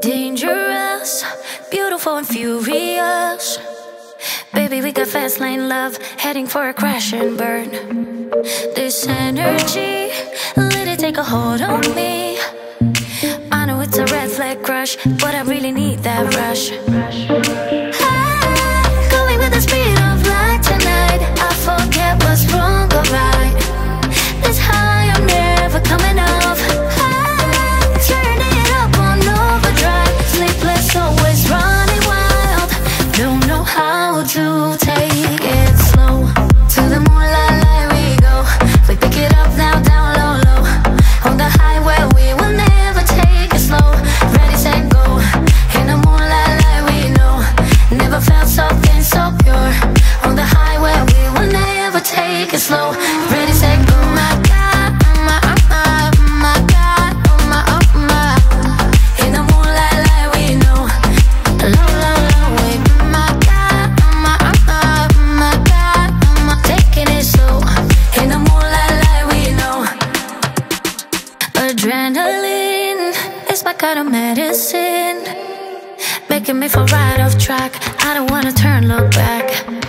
Dangerous, beautiful and furious. Baby, we got fast lane love, heading for a crash and burn. This energy, let it take a hold on me. I know it's a red flag crush, but I really need that rush. I'm going with the speed of light tonight. I forget what's wrong or right. This high I'm never coming off. I'm turning it up on overdrive. Sleepless, always running wild. Don't know how to take it slow. To the moonlight, let we go. We pick it up now, down low, low. On the highway, we will never take it slow. Ready, set, go. In the moonlight, let we know. Never felt something so pure. On the highway, we will never take it slow. Ready, set, go. Adrenaline is my kind of medicine, making me fall right off track. I don't wanna turn, look back.